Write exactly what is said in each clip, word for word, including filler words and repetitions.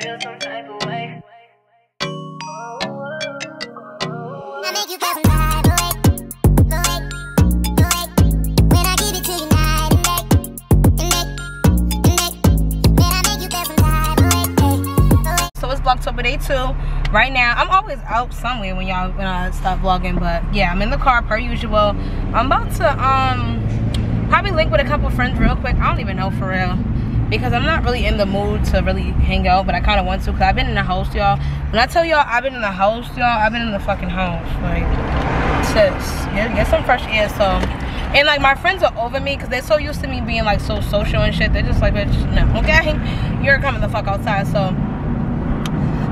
feel some type of way. I make you feel some type of way. The way, the way. When I give it to you night and day, and day, and day. Then I make you feel some type of way. So it's Vlogtober day two. Right now, I'm always out somewhere when y'all when I stop vlogging, but yeah, I'm in the car per usual. I'm about to um probably link with a couple friends real quick. I don't even know for real, because I'm not really in the mood to really hang out, but I kind of want to, because I've been in the house, y'all. When I tell y'all I've been in the house, y'all, I've been in the fucking house. Like, sis, get, get some fresh air. So, and like my friends are over me, because they're so used to me being like so social and shit. They're just like, bitch, no, okay? You're coming the fuck outside. So,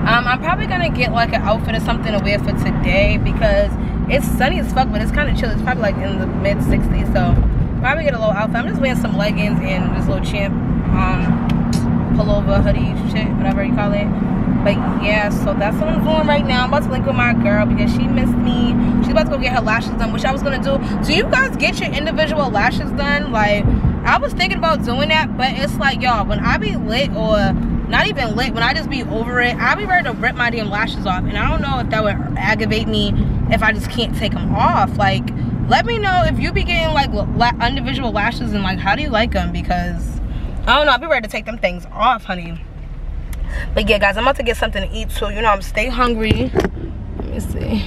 um, I'm probably going to get like an outfit or something to wear for today, because it's sunny as fuck, but it's kind of chill. It's probably like in the mid sixties, so probably get a little outfit. I'm just wearing some leggings and this little champ um pullover hoodie shit, whatever you call it. But yeah, so that's what I'm doing right now. I'm about to link with my girl because she missed me. She's about to go get her lashes done, which I was gonna do. Do you guys get your individual lashes done? Like, I was thinking about doing that, but it's like, y'all, when I be lit, or not even lit, when I just be over it, I be ready to rip my damn lashes off, and I don't know if that would aggravate me if I just can't take them off. Like, let me know if you be getting like la individual lashes, and like, how do you like them? Because I don't know, I'll be ready to take them things off, honey. But yeah, guys, I'm about to get something to eat too. You know, I'm stay hungry. Let me see.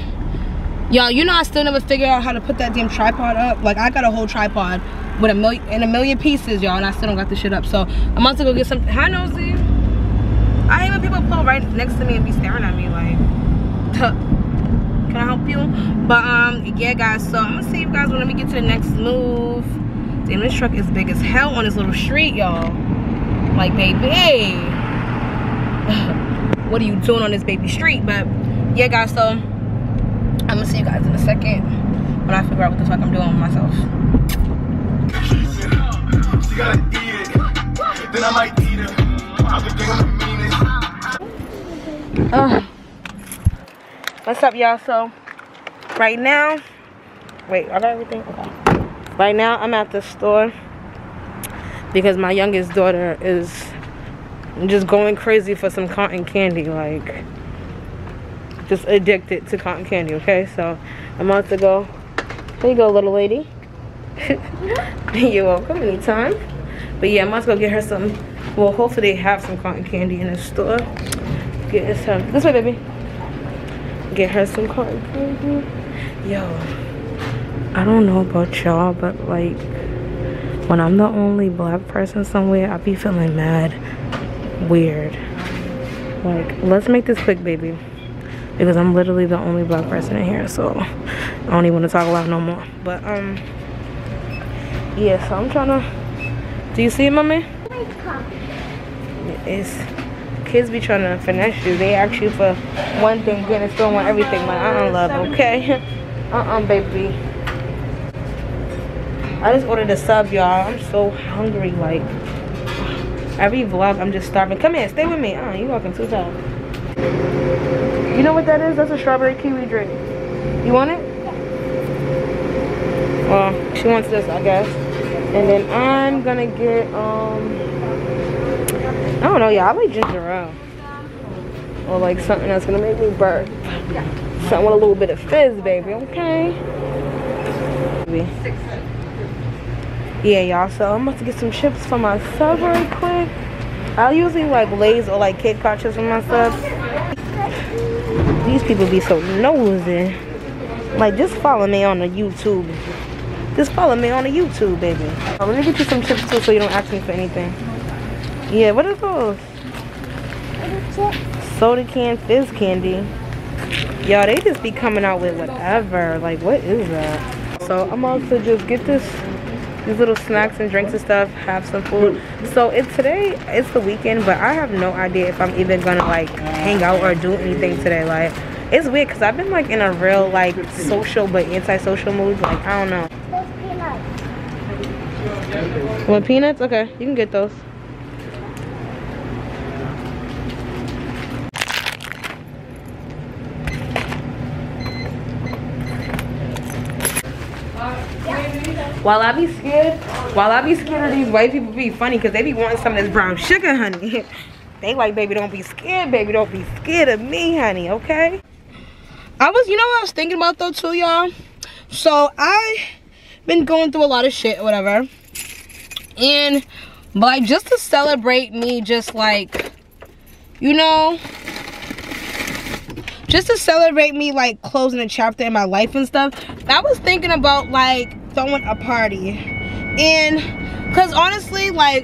Y'all, you know I still never figured out how to put that damn tripod up. Like, I got a whole tripod with a million and a million pieces, y'all, and I still don't got this shit up. So I'm about to go get something. Hi, Nosy. I hate when people pull right next to me and be staring at me like, tuh. Can I help you? But um yeah, guys, so I'm gonna see you guys when we get to the next move. Damn, this truck is big as hell on this little street, y'all. Like, baby, what are you doing on this baby street? But yeah, guys, so I'm gonna see you guys in a second when I figure out what the fuck I'm doing with myself. She gotta eat it. Then I might eat it. I'll be doing the meanest. Ugh. What's up, y'all? So right now, wait, I got everything. Okay. Right now I'm at the store because my youngest daughter is just going crazy for some cotton candy, like just addicted to cotton candy. Okay, so I'm about to go. Here you go, little lady. You're welcome, anytime. But yeah, I must go get her some. Well, hopefully they have some cotton candy in the store. Get some. This way, baby. Get her some cotton candy. Yo, I don't know about y'all, but like, when I'm the only black person somewhere, I be feeling mad weird. Like, let's make this quick, baby, because I'm literally the only black person in here, so I don't even want to talk about it no more. But um yeah, so I'm trying to, do you see it, mommy? It's kids be trying to finesse you. They ask you for one thing, getting still want everything. Like, I don't love, okay? Uh-uh, baby. I just ordered a sub, y'all. I'm so hungry. Like, every vlog, I'm just starving. Come here, stay with me. Uh, you walking too tall. You know what that is? That's a strawberry kiwi drink. You want it? Well, she wants this, I guess. And then I'm gonna get, um... I don't know, yeah, I like ginger ale. Or like something that's gonna make me burp. Something with a little bit of fizz, baby, okay? Yeah, y'all, so I'm about to get some chips for my sub real quick. I usually like Lay's or like Kit Kat chips for my subs. These people be so nosy. Like, just follow me on the YouTube. Just follow me on the YouTube, baby. I'm gonna get you some chips too so you don't ask me for anything. Yeah, what is those? Soda can, fizz candy. Y'all, they just be coming out with whatever. Like, what is that? So I'm about to just get this, these little snacks and drinks and stuff, have some food. So it's today, it's the weekend, but I have no idea if I'm even gonna like hang out or do anything today. Like, it's weird because I've been like in a real like social but anti-social mood. Like, I don't know. Want peanuts? Okay, you can get those. While I be scared, while I be scared of these white people be funny, because they be wanting some of this brown sugar, honey. They like, baby, don't be scared, baby, don't be scared of me, honey, okay? I was, you know what I was thinking about though too, y'all? So I been going through a lot of shit, whatever. And but like, just to celebrate me, just like, you know, just to celebrate me like closing a chapter in my life and stuff, I was thinking about like throwing a party. And because honestly, like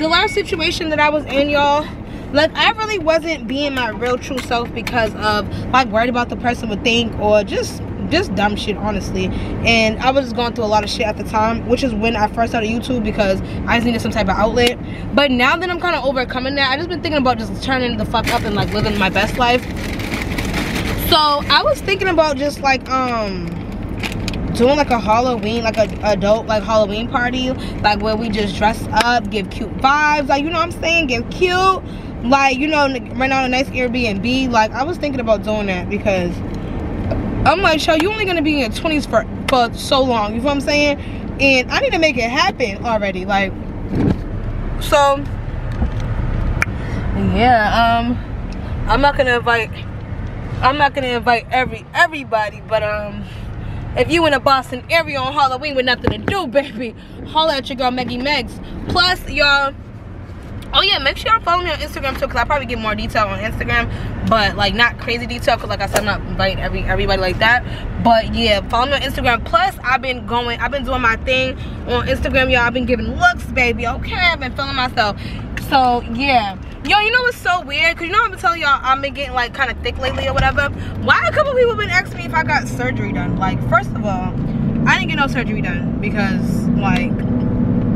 the last situation that I was in, y'all, like I really wasn't being my real true self because of like worried about the person would think or just just dumb shit, honestly. And I was just going through a lot of shit at the time, which is when I first started YouTube, because I just needed some type of outlet. But now that I'm kind of overcoming that, I just been thinking about just turning the fuck up and like living my best life. So I was thinking about just like um doing like a Halloween, like a adult like Halloween party, like where we just dress up, give cute vibes, like, you know what I'm saying, give cute, like, you know, right now on a nice Airbnb. Like I was thinking about doing that because I'm like, yo, you only gonna be in your twenties for, for so long, you know what I'm saying? And I need to make it happen already, like, so, yeah, um, I'm not gonna invite, I'm not gonna invite every, everybody, but, um, if you in the Boston area on Halloween with nothing to do, baby, holla at your girl, Meagy Megs. Plus, y'all, oh yeah, make sure y'all follow me on Instagram too, because I probably get more detail on Instagram, but like not crazy detail, because like I said, I'm not inviting every everybody like that. But yeah, follow me on Instagram. Plus, I've been going, I've been doing my thing on Instagram, y'all. I've been giving looks, baby. Okay, I've been feeling myself. So yeah, yo, you know what's so weird? Cause you know I've been telling y'all I've been getting like kind of thick lately or whatever. Why a couple people been asking me if I got surgery done? Like, first of all, I didn't get no surgery done because like,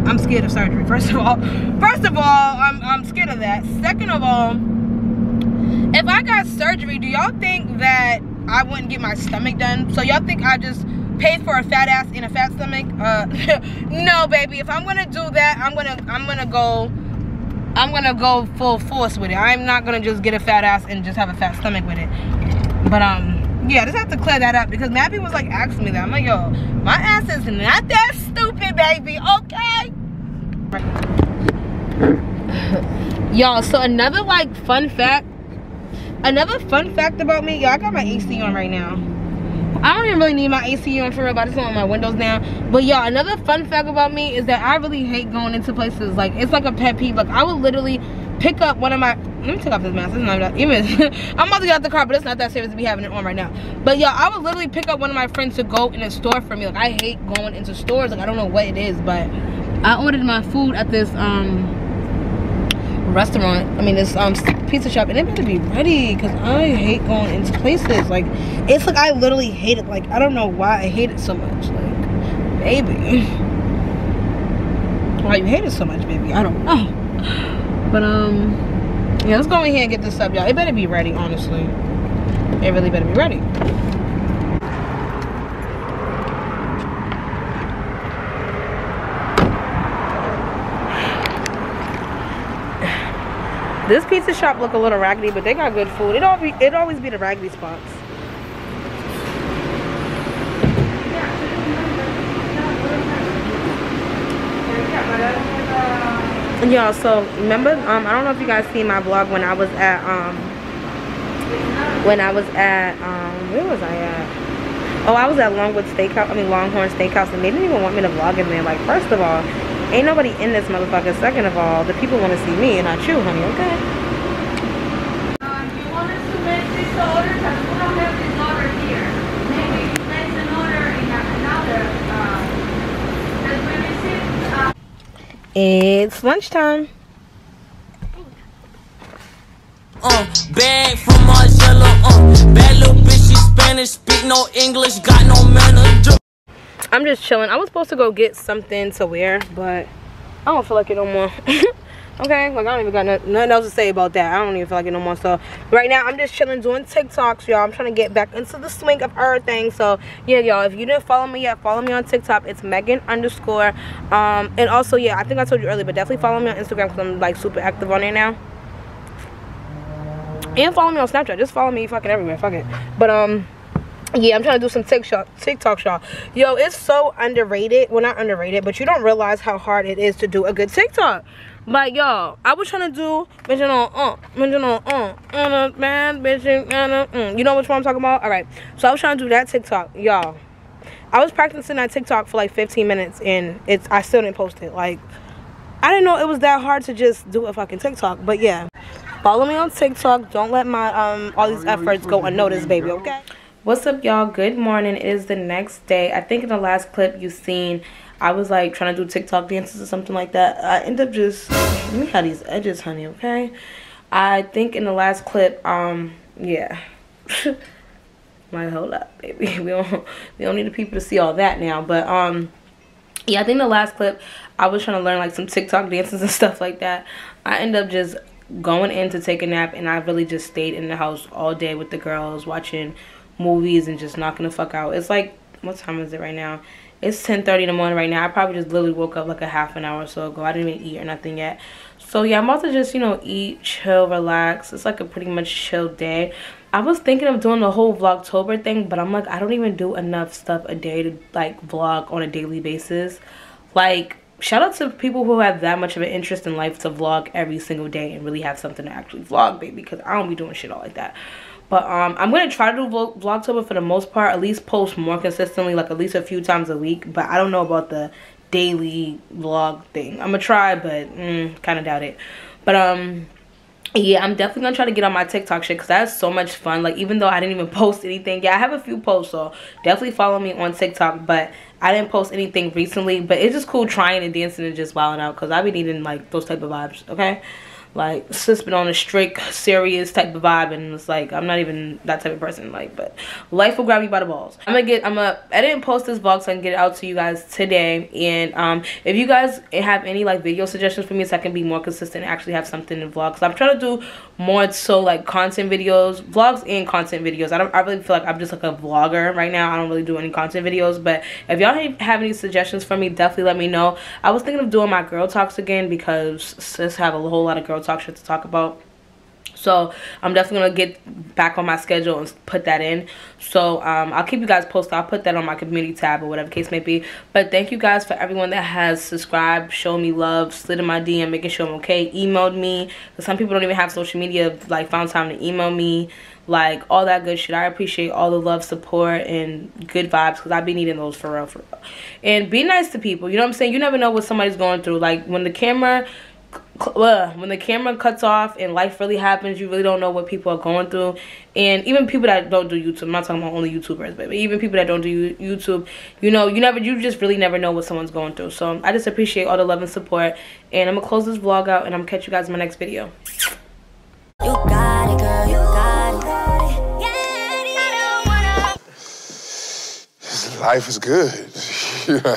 I'm scared of surgery. First of all, first of all, I'm I'm scared of that. Second of all, if I got surgery, do y'all think that I wouldn't get my stomach done? So y'all think I just paid for a fat ass in a fat stomach? Uh, no, baby. If I'm gonna do that, I'm gonna I'm gonna go I'm gonna go full force with it. I'm not gonna just get a fat ass and just have a fat stomach with it. But um. yeah, I just have to clear that up because Mappy was like asking me that. I'm like, yo, my ass is not that stupid, baby, okay? Y'all, so another like fun fact, another fun fact about me, y'all, I got my A C on right now. I don't even really need my A C on for real, but I just want my windows down. But y'all, another fun fact about me is that I really hate going into places. Like, it's like a pet peeve. Like, I would literally pick up one of my, let me take off this mask, it's not that, even, I'm about to get out the car, but it's not that serious to be having it on right now. But y'all, I would literally pick up one of my friends to go in a store for me. Like, I hate going into stores. Like, I don't know what it is, but I ordered my food at this um restaurant, I mean this um pizza shop, and it better be ready because I hate going into places. Like, it's like I literally hate it. Like, I don't know why I hate it so much. Like, baby, why you hate it so much, baby? I don't know. But um yeah, let's go in here and get this up, y'all. It better be ready, honestly. It really better be ready. This pizza shop look a little raggedy, but they got good food. It always it always be the raggedy spots. And y'all, so remember, um, I don't know if you guys seen my vlog when I was at um when I was at um where was I at? Oh, I was at Longhorn Steakhouse. I mean Longhorn Steakhouse, and they didn't even want me to vlog in there. Like, first of all, ain't nobody in this motherfucker. Second of all, the people want to see me and not you, honey, okay? Um, you wanted to make this order because we don't have this order here. Maybe you place an order in another, uh, because we received, uh... It's lunchtime. Um, bag from Marcello, um, bad little bitch, she's Spanish, speak no English, got no manners. I'm just chilling. I was supposed to go get something to wear, but I don't feel like it no more. Okay, like I don't even got nothing else to say about that. I don't even feel like it no more. So right now I'm just chilling, doing TikToks, y'all. I'm trying to get back into the swing of everything. So yeah, y'all, if you didn't follow me yet, follow me on TikTok. It's Meagyyn underscore. Um, and also, yeah, I think I told you earlier, but definitely follow me on Instagram because I'm like super active on there now. And follow me on Snapchat. Just follow me fucking everywhere. Fuck it. But um. yeah, I'm trying to do some TikTok, TikTok y'all. Yo, it's so underrated. Well, not underrated, but you don't realize how hard it is to do a good TikTok. But y'all, I was trying to do mention on uh mention on uh on a man bitching uh uh you know which one I'm talking about? Alright. So I was trying to do that TikTok, y'all. I was practicing that TikTok for like fifteen minutes and it's I still didn't post it. Like I didn't know it was that hard to just do a fucking TikTok, but yeah. Follow me on TikTok. Don't let my um all these efforts go unnoticed, baby, okay? What's up, y'all? Good morning. It is the next day. I think in the last clip you seen, I was like trying to do TikTok dances or something like that. I end up just, let me have these edges, honey, okay? I think in the last clip, um, yeah. Like, hold up, baby. We don't, we don't need the people to see all that now. But, um, yeah, I think the last clip, I was trying to learn like some TikTok dances and stuff like that. I end up just going in to take a nap, and I really just stayed in the house all day with the girls watching movies and just knocking the fuck out. It's like, what time is it right now? It's ten thirty in the morning right now. I probably just literally woke up like a half an hour or so ago. I didn't even eat or nothing yet. So yeah, I'm about to just, you know, eat, chill, relax. It's like a pretty much chill day. I was thinking of doing the whole Vlogtober thing, but I'm like, I don't even do enough stuff a day to like vlog on a daily basis. Like, shout out to people who have that much of an interest in life to vlog every single day and really have something to actually vlog, baby, because I don't be doing shit all like that. But um, I'm going to try to do vlog Vlogtober for the most part. At least post more consistently, like at least a few times a week. But I don't know about the daily vlog thing. I'm going to try, but mm, kind of doubt it. But um, yeah, I'm definitely going to try to get on my TikTok shit because that's so much fun. Like, even though I didn't even post anything. Yeah, I have a few posts, so definitely follow me on TikTok. But I didn't post anything recently. But it's just cool trying and dancing and just wilding out because I be needing, like, those type of vibes, okay? Like, sis been on a strict, serious type of vibe, and it's like, I'm not even that type of person, like, but life will grab me by the balls. I'm gonna get, I'm gonna edit and post this vlog so I can get it out to you guys today, and um, if you guys have any, like, video suggestions for me so I can be more consistent and actually have something to vlog, because I'm trying to do more so, like, content videos, vlogs and content videos. I don't, I really feel like I'm just, like, a vlogger right now. I don't really do any content videos, but if y'all have any suggestions for me, definitely let me know. I was thinking of doing my girl talks again, because sis have a whole lot of girl talks talk shit to talk about, so I'm definitely gonna get back on my schedule and put that in. So um I'll keep you guys posted. I'll put that on my community tab or whatever case may be. But thank you guys for everyone that has subscribed, shown me love, slid in my D M making sure I'm okay, emailed me, because some people don't even have social media, like found time to email me, like all that good shit. I appreciate all the love, support, and good vibes, because I be needing those for real, for real. And be nice to people, you know what I'm saying? You never know what somebody's going through. Like, when the camera when the camera cuts off and life really happens, you really don't know what people are going through. And even people that don't do YouTube, I'm not talking about only YouTubers, but even people that don't do YouTube, you know, you never, you just really never know what someone's going through. So I just appreciate all the love and support, and I'm gonna close this vlog out, and I'm gonna catch you guys in my next video. You got it, girl, you got it, got it. Yeah, I don't wanna... Life is good. Yeah.